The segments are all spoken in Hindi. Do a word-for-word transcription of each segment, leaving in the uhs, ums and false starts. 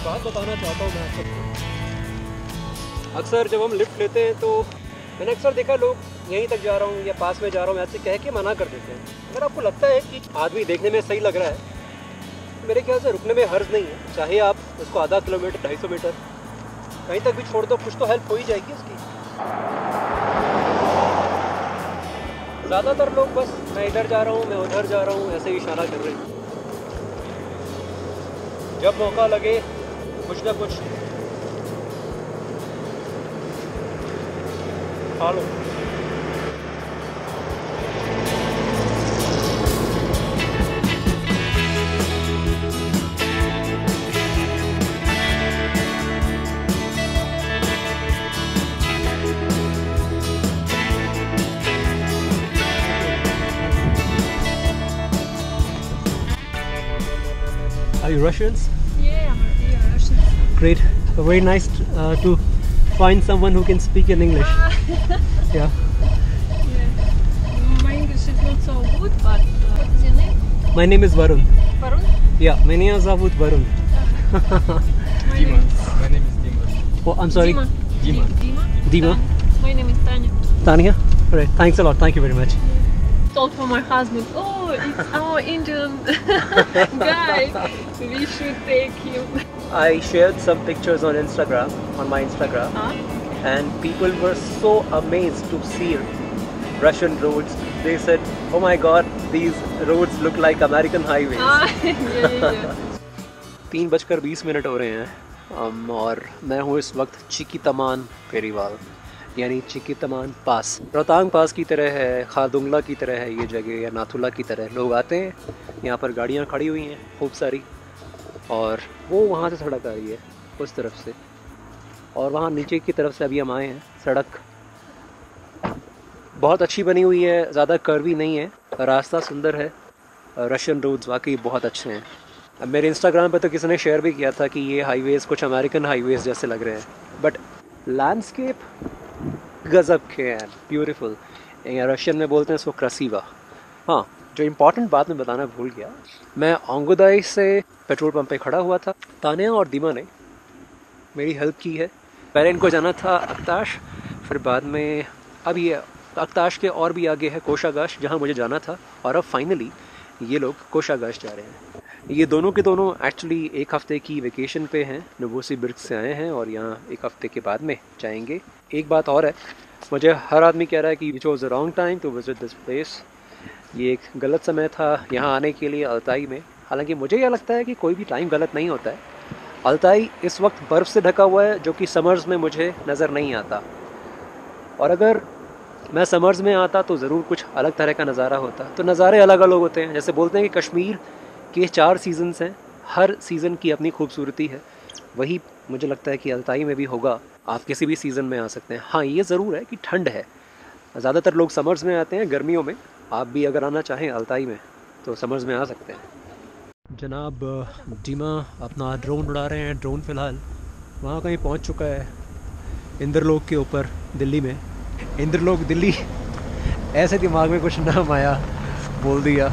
एक बात बताना चाहता हूँ मैं आप सबको। अक्सर जब हम लिफ्ट लेते हैं तो मैंने अक्सर देखा लोग यहीं तक जा रहा हूँ या पास में जा रहा हूँ ऐसे कह के मना कर देते हैं। अगर आपको लगता है कि आदमी देखने में सही लग रहा है, मेरे ख्याल से रुकने में हर्ज नहीं है। चाहे आप उसको आधा किलोमीटर ढाई सौ मीटर कहीं तक भी छोड़ दो, कुछ तो हेल्प हो ही जाएगी उसकी। ज़्यादातर लोग बस मैं इधर जा रहा हूँ, मैं उधर जा रहा हूँ ऐसे ही इशारा कर रहे हैं। जब मौका लगे कुछ ना कुछ खा लो। Are you Russians? Yeah, we are Russians. Great. So very nice uh, to find someone who can speak in English. Uh, yeah. Yeah. My English is not so good, but uh, what is your name? My name is Varun. Varun? Yeah, my name is Varun. Uh, my Dima. Name is... My name is Dima. Oh, I'm sorry. Dima. Dima. Dima. Dima. Dima. My name is Tanya. Tanya? All right. Thanks a lot. Thank you very much. I told for my husband, oh, it's our Indian guy, we should take him. I shared some pictures on Instagram, on my Instagram, huh? And people were so amazed to see Russian roads. They said, oh my god, these roads look like American highways. तीन बजकर बीस मिनट हो रहे हैं और मैं हूँ इस वक्त चिकी तमान पेरीवाल, यानी चिके तमान पास। प्रतांग पास की तरह है, खारदुंग ला की तरह है ये जगह, या नाथू ला की तरह। लोग आते हैं यहाँ पर, गाड़ियाँ खड़ी हुई हैं खूब सारी, और वो वहाँ से सड़क आ रही है उस तरफ से, और वहाँ नीचे की तरफ से अभी हम आए हैं। सड़क बहुत अच्छी बनी हुई है, ज़्यादा कर्वी नहीं है, रास्ता सुंदर है। रशियन रोड्स वाकई बहुत अच्छे हैं। अब मेरे इंस्टाग्राम पर तो किसी ने शेयर भी किया था कि ये हाईवेज़ कुछ अमेरिकन हाईवेज़ जैसे लग रहे हैं, बट लैंडस्केप गज़ब के हैं, ब्यूटीफुल। रशियन में बोलते हैं इसको क्रसीवा। हाँ, जो इम्पॉर्टेंट बात मैं बताना भूल गया, मैं ओंगुदाई से पेट्रोल पंप पे खड़ा हुआ था। तान्या और दीमा ने मेरी हेल्प की है। पहले इनको जाना था अक्ताश, फिर बाद में अब ये अक्ताश के और भी आगे है कोश-आगाच, जहाँ मुझे जाना था, और अब फाइनली ये लोग कोश-आगाच जा रहे हैं। ये दोनों के दोनों एक्चुअली एक हफ़्ते की वेकेशन पे हैं, नोवोसिबिर्स्क से आए हैं और यहाँ एक हफ़्ते के बाद में जाएंगे। एक बात और है, मुझे हर आदमी कह रहा है कि choose the wrong time to visit this place, ये एक गलत समय था यहाँ आने के लिए अल्ताई में। हालांकि मुझे यह लगता है कि कोई भी टाइम गलत नहीं होता है। अल्ताई इस वक्त बर्फ़ से ढका हुआ है, जो कि समर्स में मुझे नज़र नहीं आता, और अगर मैं समर्स में आता तो ज़रूर कुछ अलग तरह का नज़ारा होता। तो नज़ारे अलग अलग होते हैं। जैसे बोलते हैं कि कश्मीर के चार सीजन्स हैं, हर सीज़न की अपनी खूबसूरती है, वही मुझे लगता है कि अल्ताई में भी होगा। आप किसी भी सीज़न में आ सकते हैं। हाँ, ये ज़रूर है कि ठंड है, ज़्यादातर लोग समर्स में आते हैं गर्मियों में। आप भी अगर आना चाहें अल्ताई में तो समर्स में आ सकते हैं। जनाब डीमा अपना ड्रोन उड़ा रहे हैं। ड्रोन फ़िलहाल वहाँ कहीं पहुँच चुका है, इंद्रलोक के ऊपर दिल्ली में। इंद्रलोक दिल्ली ऐसे दिमाग में कुछ नाम आया, बोल दिया।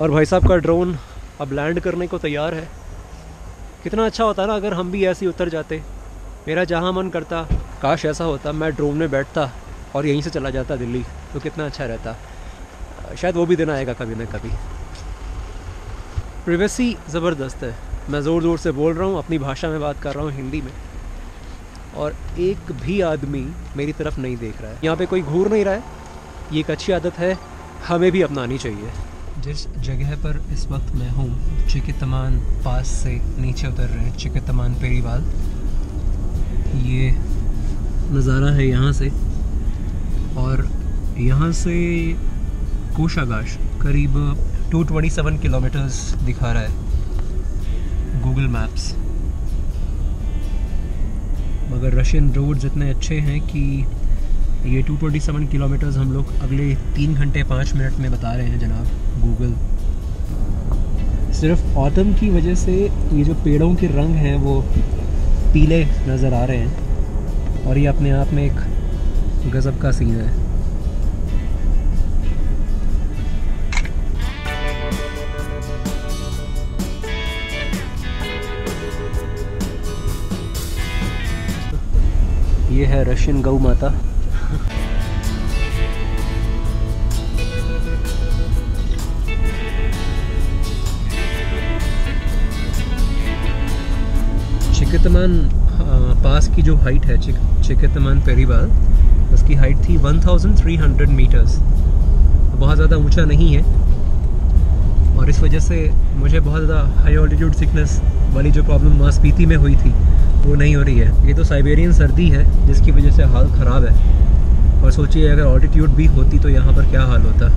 और भाई साहब का ड्रोन अब लैंड करने को तैयार है। कितना अच्छा होता ना अगर हम भी ऐसे ही उतर जाते। मेरा जहाँ मन करता, काश ऐसा होता, मैं ड्रोन में बैठता और यहीं से चला जाता दिल्ली, तो कितना अच्छा रहता। शायद वो भी दिन आएगा कभी ना कभी। प्राइवेसी ज़बरदस्त है। मैं ज़ोर ज़ोर से बोल रहा हूँ, अपनी भाषा में बात कर रहा हूँ, हिंदी में, और एक भी आदमी मेरी तरफ नहीं देख रहा है। यहाँ पे कोई घूर नहीं रहा है। ये एक अच्छी आदत है, हमें भी अपनानी चाहिए। जिस जगह पर इस वक्त मैं हूँ, चिके तमान पास से नीचे उतर रहे हैं, चिके तमान पेरीवाल। ये नज़ारा है यहाँ से, और यहाँ से कोश-आगाच करीब दो सौ सत्ताईस किलोमीटर्स दिखा रहा है गूगल मैप्स। मगर रशियन रोड्स इतने अच्छे हैं कि ये दो सौ सत्ताईस किलोमीटर्स हम लोग अगले तीन घंटे पाँच मिनट में बता रहे हैं जनाब गूगल। सिर्फ ऑटम की वजह से ये जो पेड़ों के रंग हैं वो पीले नज़र आ रहे हैं, और ये अपने आप में एक गज़ब का सीन है। ये है रशियन गौ माता। चिके तमन पास की जो हाइट है चिके तमन पेरीवाल, उसकी हाइट थी तेरह सौ मीटर्स। बहुत ज़्यादा ऊंचा नहीं है और इस वजह से मुझे बहुत ज़्यादा हाई ऑल्टीट्यूड सिकनेस वाली जो प्रॉब्लम मांसपेशी में हुई थी वो नहीं हो रही है। ये तो साइबेरियन सर्दी है जिसकी वजह से हाल ख़राब है, और सोचिए अगर ऑल्टीट्यूड भी होती तो यहाँ पर क्या हाल होता।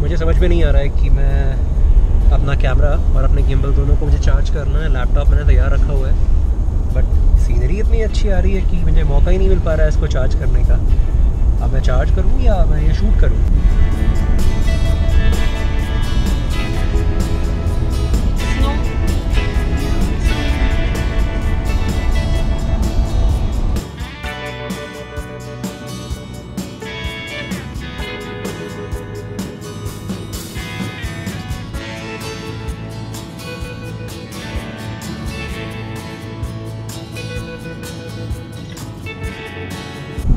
मुझे समझ में नहीं आ रहा है कि मैं अपना कैमरा और अपने गिम्बल दोनों को मुझे चार्ज करना है। लैपटॉप मैंने तैयार रखा हुआ है बट सीनरी इतनी अच्छी आ रही है कि मुझे मौका ही नहीं मिल पा रहा है इसको चार्ज करने का। अब मैं चार्ज करूँ या मैं ये शूट करूँ?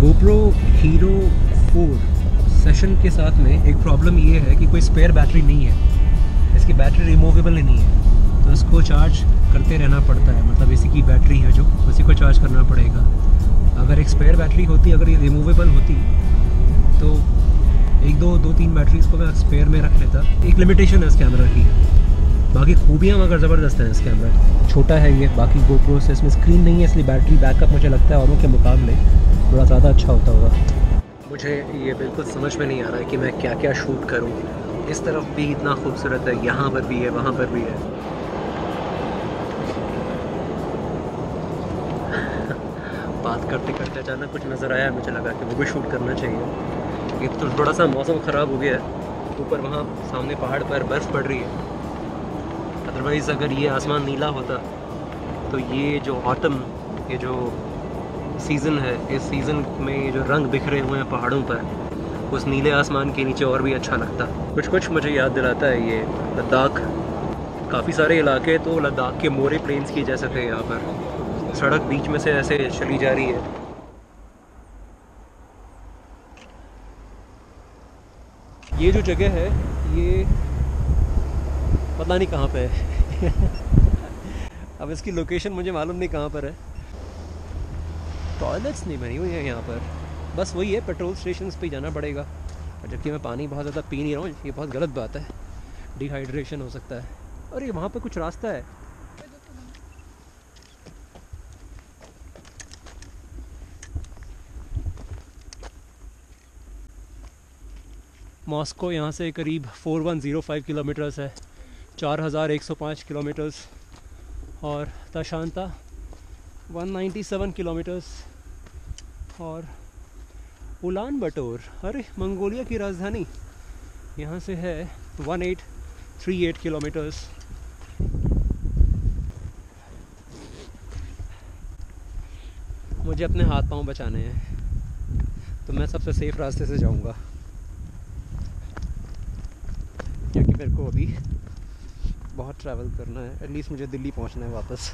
GoPro हीरो फोर सेशन के साथ में एक प्रॉब्लम ये है कि कोई स्पेयर बैटरी नहीं है, इसकी बैटरी रिमूवेबल नहीं है तो इसको चार्ज करते रहना पड़ता है। मतलब इसी की बैटरी है जो उसी को चार्ज करना पड़ेगा। अगर एक स्पेयर बैटरी होती, अगर ये रिमूवेबल होती तो एक दो दो तीन बैटरीज को मैं स्पेयर में रख लेता। एक लिमिटेशन है इस कैमरा की, बाकी खूबियाँ मगर ज़बरदस्त हैं इस कैमरा। छोटा है ये, बाकी GoPro से इसमें स्क्रीन नहीं है इसलिए बैटरी बैकअप मुझे लगता है औरों के मुकाबले थोड़ा ज़्यादा अच्छा होता होगा। मुझे ये बिल्कुल समझ में नहीं आ रहा है कि मैं क्या क्या शूट करूं। इस तरफ भी इतना खूबसूरत है, यहाँ पर भी है, वहाँ पर भी है। बात करते करते अचानक कुछ नज़र आया, मुझे लगा कि वो भी शूट करना चाहिए। ये तो थोड़ा सा मौसम ख़राब हो गया है, ऊपर वहाँ सामने पहाड़ पर बर्फ़ पड़ रही है। अदरवाइज़ अगर ये आसमान नीला होता तो ये जो ऑटम, ये जो सीज़न है, इस सीज़न में जो रंग बिखरे हुए हैं पहाड़ों पर, उस नीले आसमान के नीचे और भी अच्छा लगता। कुछ कुछ मुझे याद दिलाता है ये लद्दाख। काफ़ी सारे इलाके तो लद्दाख के मोरे प्लेन्स की जैसे थे। यहाँ पर सड़क बीच में से ऐसे चली जा रही है। ये जो जगह है ये पता नहीं कहाँ पे है। अब इसकी लोकेशन मुझे मालूम नहीं कहाँ पर है। टॉयलेट्स नहीं बनी हुई है यहाँ पर, बस वही है, पेट्रोल स्टेशंस पे जाना पड़ेगा। और जबकि मैं पानी बहुत ज़्यादा पी नहीं रहा हूँ, ये बहुत गलत बात है, डिहाइड्रेशन हो सकता है। और ये वहाँ पे कुछ रास्ता है। मॉस्को यहाँ से करीब four thousand one hundred five kilometres है, four thousand one hundred five kilometres. और Tashanta one ninety seven kilometres. और उलान बटोर, अरे मंगोलिया की राजधानी, यहाँ से है एटीन थर्टी एट किलोमीटर्स। मुझे अपने हाथ पांव बचाने हैं तो मैं सबसे सेफ रास्ते से जाऊँगा, क्योंकि मेरे को अभी बहुत ट्रैवल करना है। एटलीस्ट मुझे दिल्ली पहुँचना है वापस।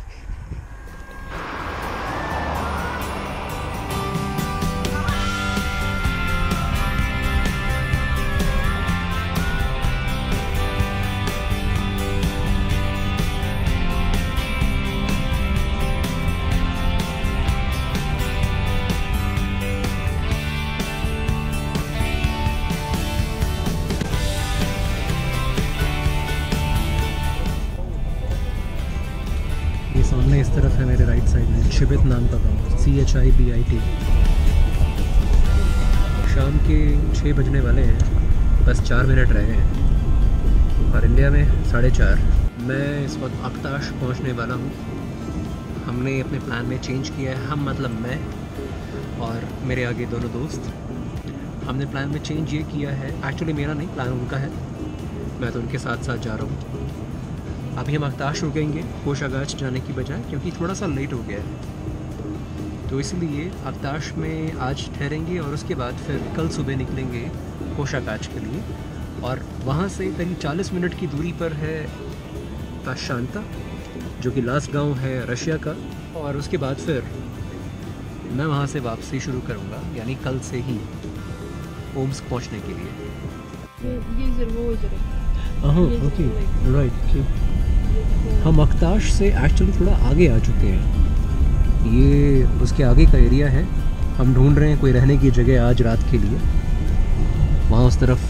सामने इस तरफ है मेरे राइट साइड में शिबित नाम का गाँव, C H I B I T. शाम के छः बजने वाले हैं, बस चार मिनट रह गए हैं और इंडिया में साढ़े चार। मैं इस वक्त अक्ताश पहुंचने वाला हूं। हमने अपने प्लान में चेंज किया है, हम मतलब मैं और मेरे आगे दोनों दोस्त। हमने प्लान में चेंज ये किया है, एक्चुअली मेरा नहीं, प्लान उनका है, मैं तो उनके साथ साथ जा रहा हूँ। अभी हम अक्ताश रुकेंगे कोश-आगाच जाने की बजाय, क्योंकि थोड़ा सा लेट हो गया है, तो इसलिए अक्ताश में आज ठहरेंगे और उसके बाद फिर कल सुबह निकलेंगे कोश-आगाच के लिए। और वहाँ से करीब चालीस मिनट की दूरी पर है तशांता, जो कि लास्ट गांव है रशिया का। और उसके बाद फिर मैं वहाँ से वापसी शुरू करूँगा, यानी कल से ही ओम्स्क पहुँचने के लिए। ये जरूर ओके राइट। हम अक्ताश से एक्चुअली थोड़ा आगे आ चुके हैं, ये उसके आगे का एरिया है। हम ढूंढ रहे हैं कोई रहने की जगह आज रात के लिए। वहाँ उस तरफ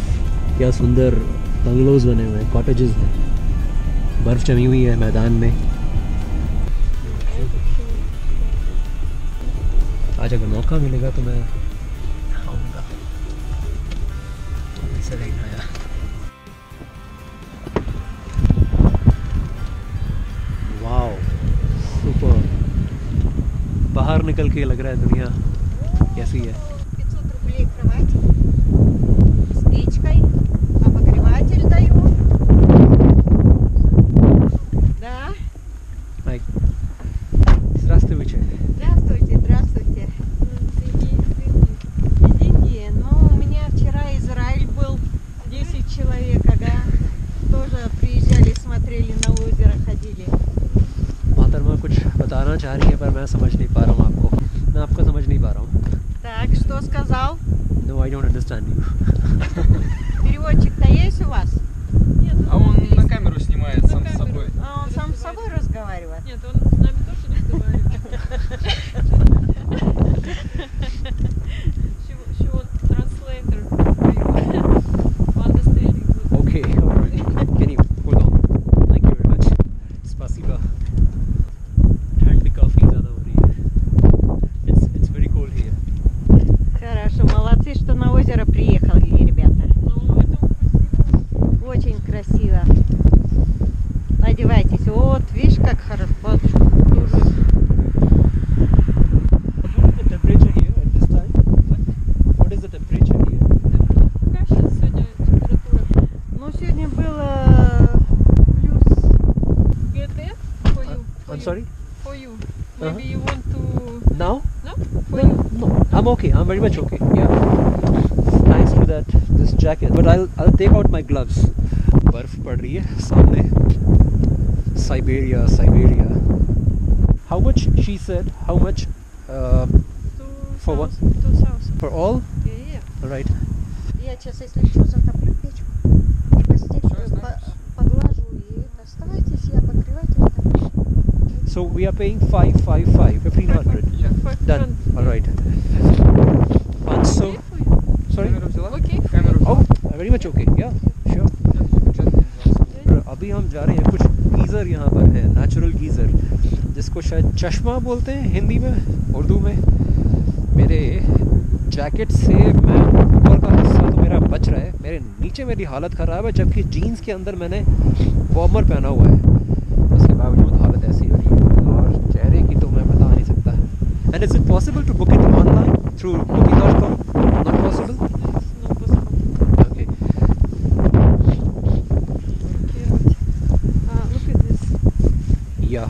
क्या सुंदर बंगलोज बने हुए हैं, कॉटेजेस हैं, बर्फ़ जमी हुई है मैदान में। आज अगर मौका मिलेगा तो मैं आऊँगा। ऐसा नहीं आया। Wow super. बाहर निकल के लग रहा है दुनिया कैसी है। I'm very much okay. Yeah, thanks for that. This jacket, but I'll I'll take out my gloves. बर्फ पड़ रही है सामने. Siberia, Siberia. How much she said? How much? Uh, for what? For all? Yeah, yeah. All right. Я сейчас если что затоплю печку. Поглажу и оставайтесь, я покрываю. So we are paying five, five, five, fifteen hundred. Yeah. Done. All right. So, sorry. Okay. Oh, very much okay. Yeah, sure. अभी हम जा रहे हैं, कुछ गीज़र यहाँ पर है, नेचुरल गीज़र, जिसको शायद चश्मा बोलते हैं हिंदी में, उर्दू में। मेरे जैकेट से मैं ऊपर का हिस्सा तो मेरा बच रहा है, मेरे नीचे मेरी हालत ख़राब है, जबकि जीन्स के अंदर मैंने वार्मर पहना हुआ है, उसके बावजूद हालत ऐसी हो रही है, और चेहरे की तो मैं बता नहीं सकता। And is it possible to book it online? Through booking dot com? Not possible? Yes, not possible. Okay. Uh, look at this. Yeah.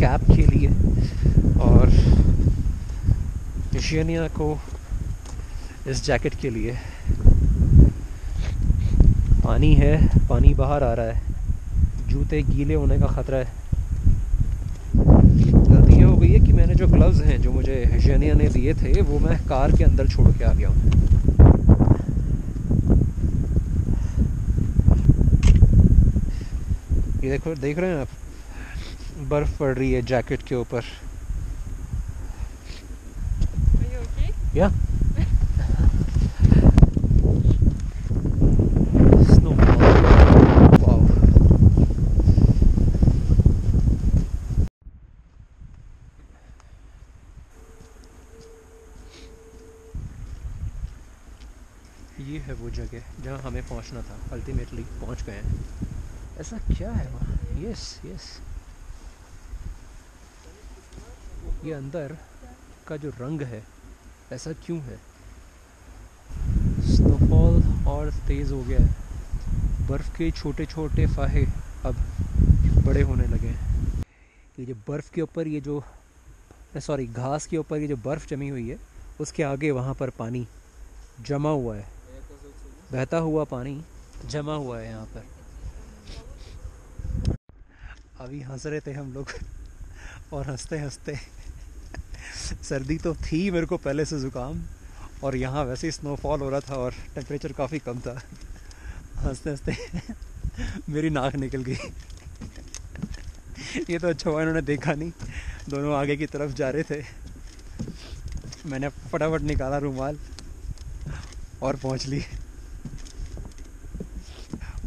Cap के लिए और इशियनिया को इस जैकेट के लिए। पानी है, पानी बाहर आ रहा है, जूते गीले होने का ख़तरा है। ये कि मैंने जो ग्लव्स हैं जो मुझे हिशियनिया ने दिए थे वो मैं कार के अंदर छोड़ के आ गया हूँ। ये देखो, देख रहे हैं आप, बर्फ पड़ रही है जैकेट के ऊपर। या है वो जगह जहाँ हमें पहुँचना था, अल्टीमेटली पहुँच गए हैं। ऐसा क्या है वहाँ? यस यस, ये अंदर का जो रंग है ऐसा क्यों है? स्नोफॉल और तेज़ हो गया है। बर्फ़ के छोटे छोटे फाहे अब बड़े होने लगे हैं। ये जो बर्फ़ के ऊपर ये जो सॉरी घास के ऊपर ये जो बर्फ़ जमी हुई है उसके आगे वहाँ पर पानी जमा हुआ है, बहता हुआ पानी जमा हुआ है यहाँ पर। अभी हंस रहे थे हम लोग और हंसते हंसते सर्दी तो थी, मेरे को पहले से ज़ुकाम, और यहाँ वैसे ही स्नोफॉल हो रहा था और टेम्परेचर काफ़ी कम था। हंसते हंसते मेरी नाक निकल गई। ये तो अच्छा हुआ इन्होंने देखा नहीं, दोनों आगे की तरफ जा रहे थे। मैंने फटाफट निकाला रुमाल और पहुँच ली।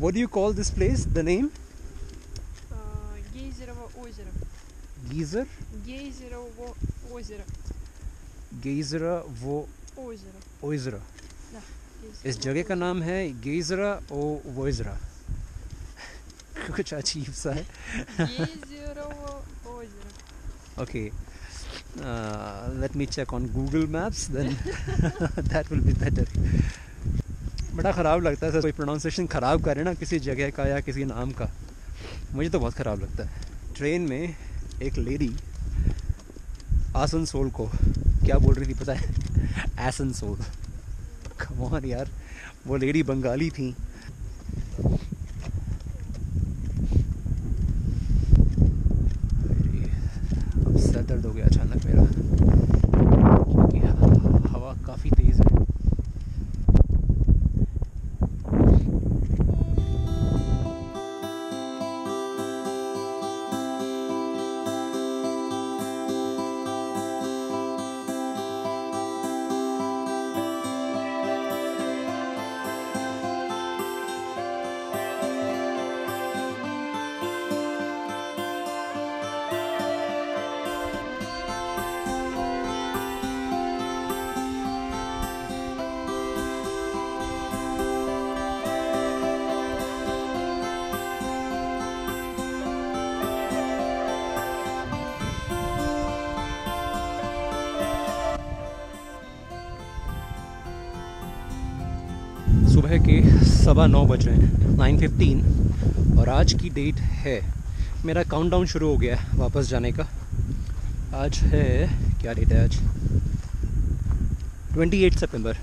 What do you call this place? The name? Geyzernoye Ozero. Geyzer? Geyzernoye Ozero. Geyzernoye Ozero. Ozero. ना. इस जगह का नाम है Geyzernoye Ozero. कुछ अजीब सा है. Geyzernoye Ozero. Okay. Uh, let me check on Google Maps. Then that will be better. बड़ा ख़राब लगता है सर कोई प्रोनाउंसिएशन ख़राब करे ना किसी जगह का या किसी नाम का, मुझे तो बहुत ख़राब लगता है। ट्रेन में एक लेडी आसनसोल को क्या बोल रही थी पता है? आसनसोल। कम ऑन यार, वो लेडी बंगाली थी। अब सर दर्द हो गया अचानक मेरा क्योंकि हवा काफ़ी तेज़ है। सुबह के सवा नौ बज रहे हैं, नाइन फिफ्टीन, और आज की डेट है, मेरा काउंटडाउन शुरू हो गया है वापस जाने का। आज है, क्या डेट है आज? अट्ठाईस सितंबर।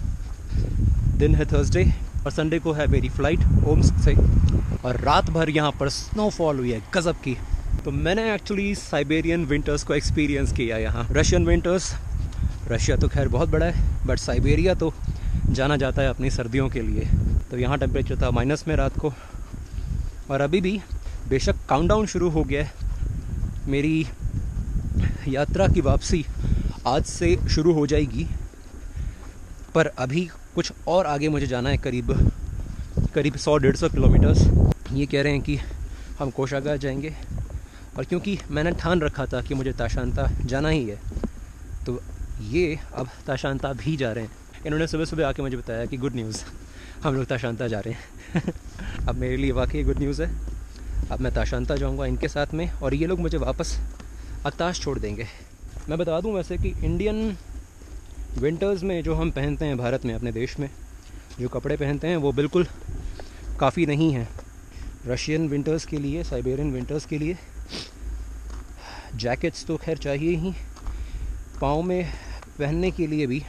दिन है थर्सडे और संडे को है मेरी फ़्लाइट ओम्स्क से, और रात भर यहाँ पर स्नोफॉल हुई है गज़ब की। तो मैंने एक्चुअली साइबेरियन विंटर्स को एक्सपीरियंस किया यहाँ। रशियन विंटर्स, रशिया तो खैर बहुत बड़ा है, बट साइबेरिया तो जाना जाता है अपनी सर्दियों के लिए। तो यहाँ टेम्परेचर था माइनस में रात को, और अभी भी बेशक काउंटडाउन शुरू हो गया है, मेरी यात्रा की वापसी आज से शुरू हो जाएगी, पर अभी कुछ और आगे मुझे जाना है, करीब करीब सौ डेढ़ सौ किलोमीटर्स। ये कह रहे हैं कि हम कोश-आगाच जाएंगे, और क्योंकि मैंने ठान रखा था कि मुझे ताशांता जाना ही है, तो ये अब ताशांता भी जा रहे हैं। इन्होंने सुबह सुबह आके मुझे बताया कि गुड न्यूज़, हम लोग ताशांता जा रहे हैं। अब मेरे लिए वाकई गुड न्यूज़ है। अब मैं ताशांता जाऊंगा इनके साथ में, और ये लोग मुझे वापस अक्ताश छोड़ देंगे। मैं बता दूं वैसे कि इंडियन विंटर्स में जो हम पहनते हैं भारत में, अपने देश में जो कपड़े पहनते हैं, वो बिल्कुल काफ़ी नहीं हैं। रशियन विंटर्स के लिए, साइबेरियन विंटर्स के लिए जैकेट्स तो खैर चाहिए ही, पाँव में पहनने के लिए भी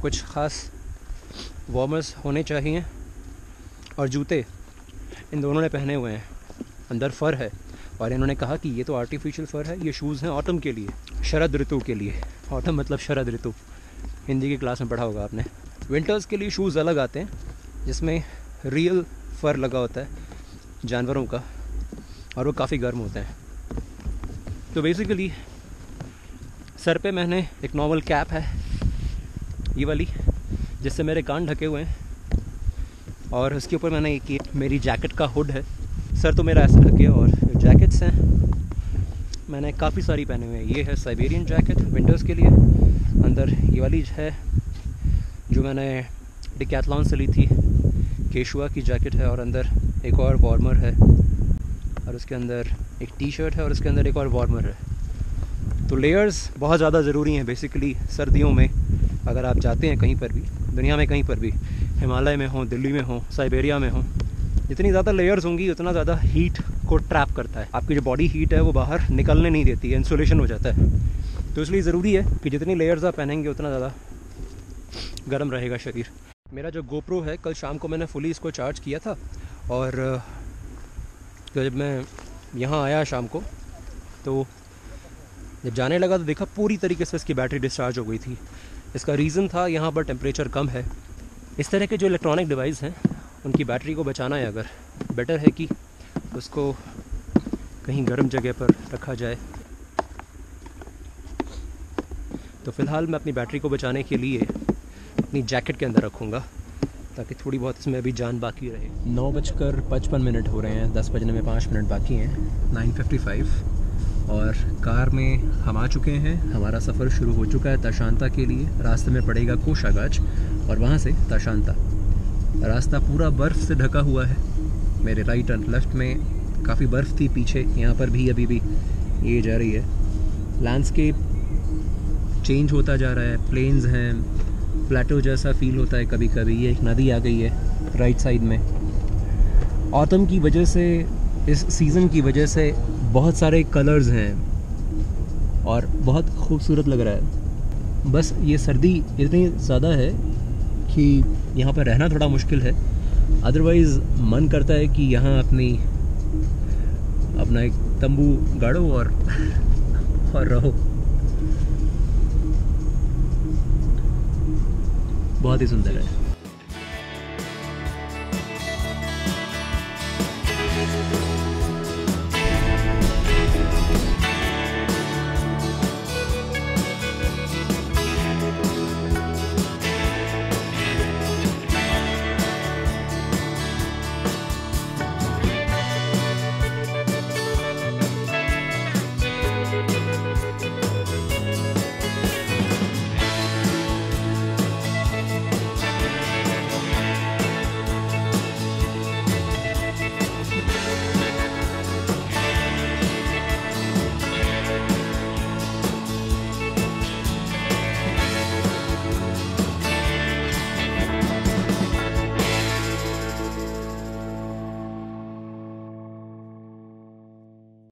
कुछ ख़ास वार्मर्स होने चाहिए, और जूते इन दोनों ने पहने हुए हैं, अंदर फ़र है, और इन्होंने कहा कि ये तो आर्टिफिशियल फ़र है, ये शूज़ हैं ऑटम के लिए, शरद ऋतु के लिए। ऑटम मतलब शरद ऋतु, हिंदी की क्लास में पढ़ा होगा आपने। विंटर्स के लिए शूज़ अलग आते हैं जिसमें रियल फ़र लगा होता है जानवरों का, और वो काफ़ी गर्म होते हैं। तो बेसिकली सर पे मैंने एक नॉर्मल कैप है, ये वाली, जिससे मेरे कान ढके हुए हैं, और उसके ऊपर मैंने एक, एक मेरी जैकेट का हुड है, सर तो मेरा ऐसे ढके, और जैकेट्स हैं, मैंने काफ़ी सारी पहने हुए हैं। ये है साइबेरियन जैकेट विंटर्स के लिए, अंदर ये वाली है जो मैंने डिकैथलॉन से ली थी, केशुआ की जैकेट है, और अंदर एक और वार्मर है, और उसके अंदर एक टी शर्ट है, और उसके अंदर एक और वार्मर है। तो लेयर्स बहुत ज़्यादा ज़रूरी हैं बेसिकली सर्दियों में, अगर आप जाते हैं कहीं पर भी, दुनिया में कहीं पर भी, हिमालय में हो, दिल्ली में हो, साइबेरिया में हो, जितनी ज़्यादा लेयर्स होंगी उतना ज़्यादा हीट को ट्रैप करता है। आपकी जो बॉडी हीट है वो बाहर निकलने नहीं देती है, इंसुलेशन हो जाता है। तो इसलिए ज़रूरी है कि जितनी लेयर्स आप पहनेंगे उतना ज़्यादा गर्म रहेगा शरीर। मेरा जो GoPro है कल शाम को मैंने फुली इसको चार्ज किया था और तो जब मैं यहाँ आया शाम को तो जब जाने लगा तो देखा पूरी तरीके से इसकी बैटरी डिस्चार्ज हो गई थी। इसका रीज़न था यहाँ पर टेम्परेचर कम है। इस तरह के जो इलेक्ट्रॉनिक डिवाइस हैं उनकी बैटरी को बचाना है अगर, बेटर है कि उसको कहीं गर्म जगह पर रखा जाए। तो फ़िलहाल मैं अपनी बैटरी को बचाने के लिए अपनी जैकेट के अंदर रखूँगा ताकि थोड़ी बहुत इसमें अभी जान बाकी रहे। नौ बजकर पचपन मिनट हो रहे हैं, दस बजने में पाँच मिनट बाकी हैं, नाइन फिफ्टी फाइव, और कार में हम आ चुके हैं। हमारा सफ़र शुरू हो चुका है तशांता के लिए। रास्ते में पड़ेगा कोश-आगाच और वहाँ से तशांता। रास्ता पूरा बर्फ़ से ढका हुआ है। मेरे राइट एंड लेफ़्ट में काफ़ी बर्फ़ थी, पीछे यहाँ पर भी अभी भी ये जा रही है। लैंडस्केप चेंज होता जा रहा है, प्लेन्स हैं, प्लेटो जैसा फ़ील होता है कभी कभी। ये एक नदी आ गई है राइट साइड में। ऑटम की वजह से, इस सीज़न की वजह से बहुत सारे कलर्स हैं और बहुत खूबसूरत लग रहा है। बस ये सर्दी इतनी ज़्यादा है कि यहाँ पर रहना थोड़ा मुश्किल है। अदरवाइज़ मन करता है कि यहाँ अपनी अपना एक तंबू गाड़ो और और रहो। बहुत ही सुंदर है।